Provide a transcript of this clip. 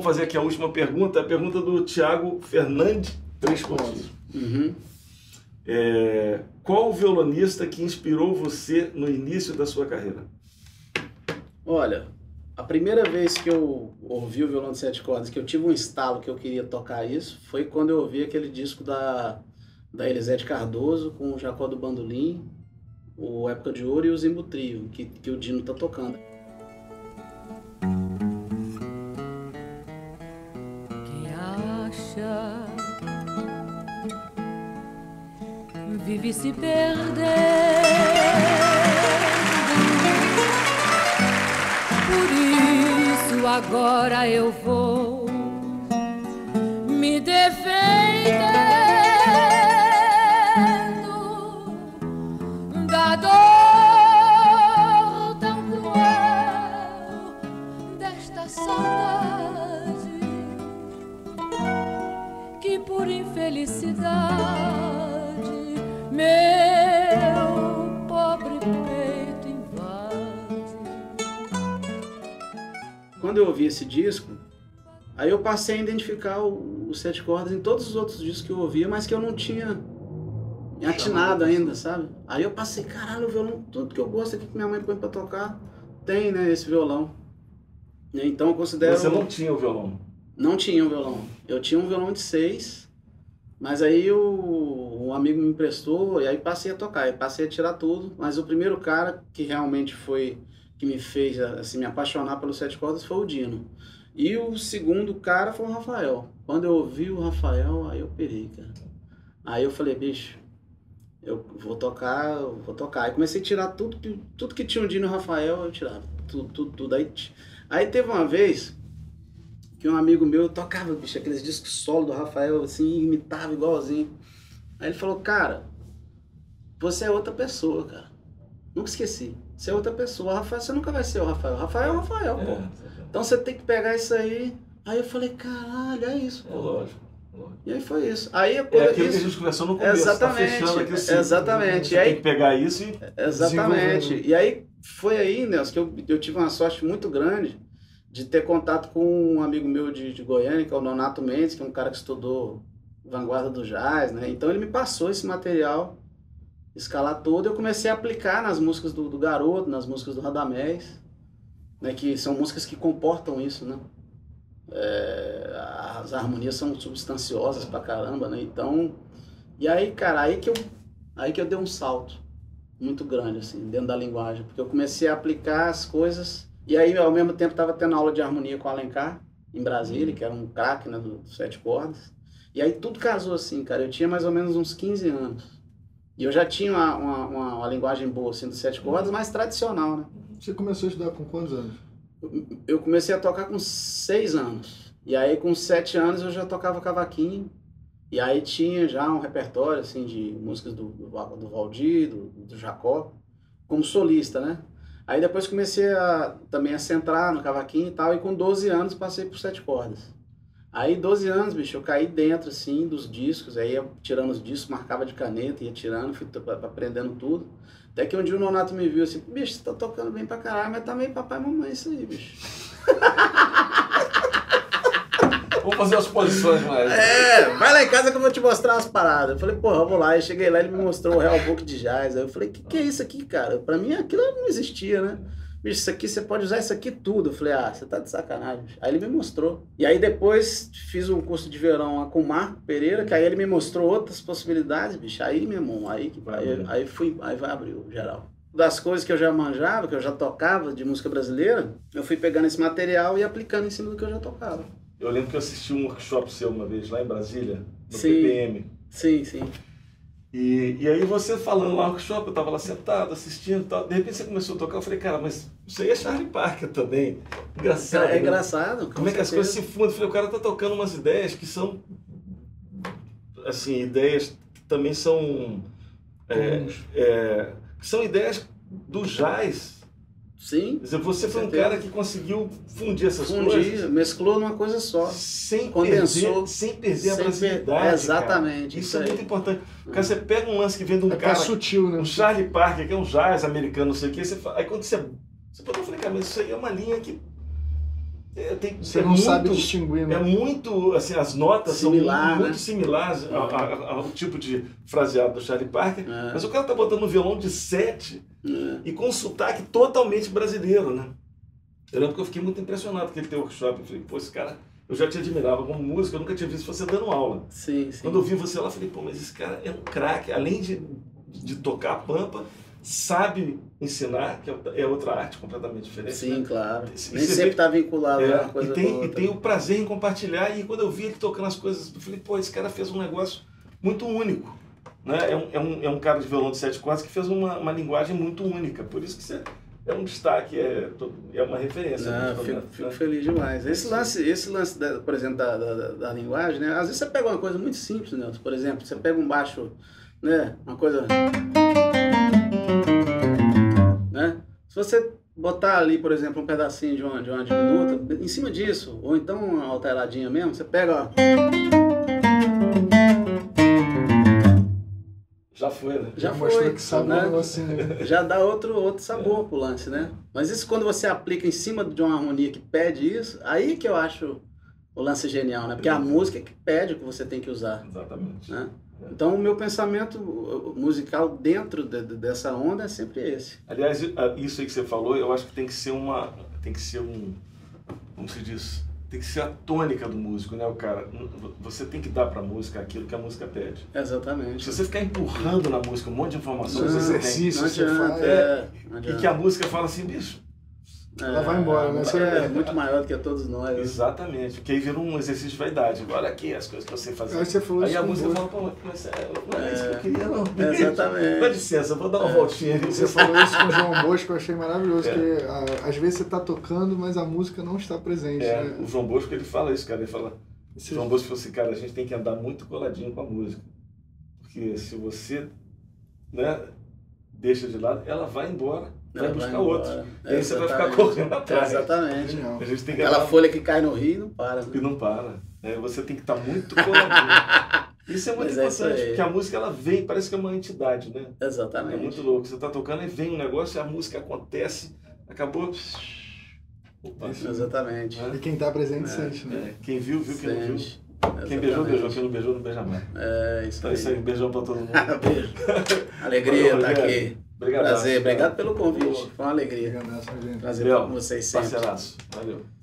vamos fazer aqui a última pergunta, a pergunta do Thiago Fernandes Três Cordas. Uhum. Qual o violonista que inspirou você no início da sua carreira? Olha, a primeira vez que eu ouvi o violão de 7 cordas, que eu tive um estalo que eu queria tocar isso, foi quando eu ouvi aquele disco da Elizeth Cardoso com o Jacó do Bandolim, o Época de Ouro e o Zimbo Trio, que o Dino tá tocando. Quem acha vive se perdendo, por isso agora eu vou me defender. Felicidade, meu pobre peito invade. Quando eu ouvi esse disco, aí eu passei a identificar os 7 cordas em todos os outros discos que eu ouvia, mas que eu não tinha atinado ainda, sabe? Aí eu passei, caralho, o violão, tudo que eu gosto aqui que minha mãe põe pra tocar, tem, né, esse violão. Então eu considero... Você não tinha o violão? Não tinha um violão. Eu tinha um violão de 6. Mas aí um amigo me emprestou e aí passei a tocar, eu passei a tirar tudo. Mas o primeiro cara que realmente foi, que me fez assim, me apaixonar pelos 7 cordas foi o Dino. E o segundo cara foi o Rafael. Quando eu ouvi o Rafael, aí eu pirei, cara. Aí eu falei, bicho, eu vou tocar, eu vou tocar. Aí comecei a tirar tudo que tinha o Dino e o Rafael, eu tirava tudo. Aí teve uma vez que um amigo meu tocava, bicho, aqueles discos solo do Rafael, assim, imitava igualzinho. Aí ele falou, cara, você é outra pessoa, cara. Nunca esqueci, você é outra pessoa. Rafael, você nunca vai ser o Rafael. Rafael é o Rafael, pô. Então você tem que pegar isso aí. Aí eu falei, caralho, é isso, pô. Lógico. E aí foi isso. Aí é aquilo que a gente conversou no começo. Exatamente, tá fechando aqui, assim, exatamente. Você tem que pegar isso e... Exatamente. E aí foi aí, Nelson, que eu tive uma sorte muito grande de ter contato com um amigo meu de Goiânia, que é o Nonato Mendes, que é um cara que estudou vanguarda do jazz, né? Então ele me passou esse material, escalar todo, eu comecei a aplicar nas músicas do Garoto, nas músicas do Radamés, né? Que são músicas que comportam isso, né? As harmonias são substanciosas pra caramba, né? Então, e aí, cara, aí que eu dei um salto muito grande, assim, dentro da linguagem, porque eu comecei a aplicar as coisas. E aí, ao mesmo tempo, estava tendo aula de harmonia com o Alencar, em Brasília, que era um craque, né, dos 7 cordas. E aí tudo casou assim, cara. Eu tinha mais ou menos uns 15 anos. E eu já tinha uma linguagem boa, assim, dos 7 cordas, mais tradicional, né? Você começou a estudar com quantos anos? Eu comecei a tocar com 6 anos. E aí, com 7 anos, eu já tocava cavaquinho. E aí tinha já um repertório, assim, de músicas do Waldir, do Jacó, como solista, né? Aí depois comecei também a centrar no cavaquinho e tal, e com 12 anos passei por 7 cordas. Aí 12 anos, bicho, eu caí dentro, assim, dos discos, aí ia tirando os discos, marcava de caneta, ia tirando, fui aprendendo tudo. Até que um dia o Nonato me viu assim, bicho, você tá tocando bem pra caralho, mas tá meio papai e mamãe isso aí, bicho. Vou fazer as posições mais. Vai lá em casa que eu vou te mostrar umas paradas. Eu falei, porra, vou lá. Eu cheguei lá, ele me mostrou o Real Book de jazz. Aí eu falei, que é isso aqui, cara? Pra mim aquilo não existia, né? Bicho, isso aqui, você pode usar isso aqui tudo. Eu falei, ah, você tá de sacanagem. Aí ele me mostrou. E aí depois fiz um curso de verão lá com o Marco Pereira, que aí ele me mostrou outras possibilidades, bicho. Aí, meu irmão, aí vai abrir o geral. Das coisas que eu já manjava, que eu já tocava de música brasileira, eu fui pegando esse material e aplicando em cima do que eu já tocava. Eu lembro que eu assisti um workshop seu uma vez, lá em Brasília, no PPM. Sim. E aí você falando lá no workshop, eu tava lá sentado, assistindo e tal. De repente você começou a tocar, eu falei, cara, mas isso aí é Charlie Parker também. Engraçado. É engraçado. Como é que as coisas se fundem? Eu falei, o cara tá tocando umas ideias que são... Assim, ideias que também são... são ideias do jazz. Sim. Quer dizer, você foi um cara que conseguiu fundir essas coisas. Mesclou numa coisa só. Sem perder a brasilidade. Exatamente. Isso é muito importante. Cara, você pega um lance que vem de um cara sutil, né? Um Charlie Parker, que é um jazz americano, não sei o quê. Aí quando você pode falar, cara, mas isso aí é uma linha que Você não sabe distinguir, né? É muito, assim, as notas são muito similares ao tipo de fraseado do Charlie Parker, mas o cara tá botando um violão de 7 e com sotaque totalmente brasileiro, né? Eu lembro que eu fiquei muito impressionado com ele ter workshop. Eu falei, pô, esse cara, eu já te admirava como músico, eu nunca tinha visto você dando aula. Sim, sim. Quando eu vi você lá, eu falei, pô, mas esse cara é um craque, além de tocar a pampa, sabe ensinar, que é outra arte completamente diferente. Sim, né? Claro. E nem sempre está vinculado a uma coisa boa. E tem o prazer em compartilhar. E quando eu vi ele tocando as coisas, eu falei, pô, esse cara fez um negócio muito único. Né? É um cara de violão de 7 cordas que fez uma linguagem muito única. Por isso que você é um destaque, é uma referência. Não, fico feliz demais. Esse lance da, por exemplo, da linguagem, né? Às vezes você pega uma coisa muito simples, né? Por exemplo, você pega um baixo, né? Uma coisa... Se você botar ali, por exemplo, um pedacinho de uma diminuta, em cima disso, ou então uma alteradinha mesmo, você pega, ó... Já foi, né? Já foi, que sabor, né? Assim, né? Já dá outro sabor pro lance, né? Mas isso quando você aplica em cima de uma harmonia que pede isso, aí que eu acho o lance genial, né? Porque a música é que pede o que você tem que usar. Exatamente. Né? Então, o meu pensamento musical dentro dessa onda é sempre esse. Aliás, isso aí que você falou, eu acho que como se diz, tem que ser a tônica do músico, né, o cara? Você tem que dar pra música aquilo que a música pede. Exatamente. Se você ficar empurrando na música um monte de informações, exercícios, você fala, e que a música fala assim, bicho, ela vai embora, né? Você é muito maior do que todos nós. Exatamente, porque aí vira um exercício de vaidade. Olha aqui as coisas que você fazia. Aí a música fala, pô, mas não é isso que eu queria, não. Exatamente. Dá licença, vou dar uma voltinha. Você falou isso com o João Bosco, eu achei maravilhoso. Porque às vezes você tá tocando, mas a música não está presente. Né? O João Bosco, ele fala isso, cara. Ele fala, o João Bosco falou assim, cara, a gente tem que andar muito coladinho com a música. Porque se você, né, deixa de lado, ela vai embora. Vai buscar outro. E aí você vai ficar correndo atrás. Exatamente. Não. A gente tem que aquela folha que cai no rio e não para. Né? E não para. Você tem que estar muito coladinho. Isso é muito importante, porque a música ela vem, parece que é uma entidade, né? Exatamente. É muito louco. Você está tocando e vem um negócio, a música acontece, acabou. Opa, exatamente. E quem está presente sente, né? Quem viu, viu. Quem não viu. Quem beijou, beijou. Quem não beijou, não beija mais. Então é isso aí. Beijão pra todo mundo. Beijo. Alegria estar aqui. Obrigado. Prazer, obrigado pelo convite. Foi uma alegria. Prazer estar com vocês sempre. Parceiraço. Valeu.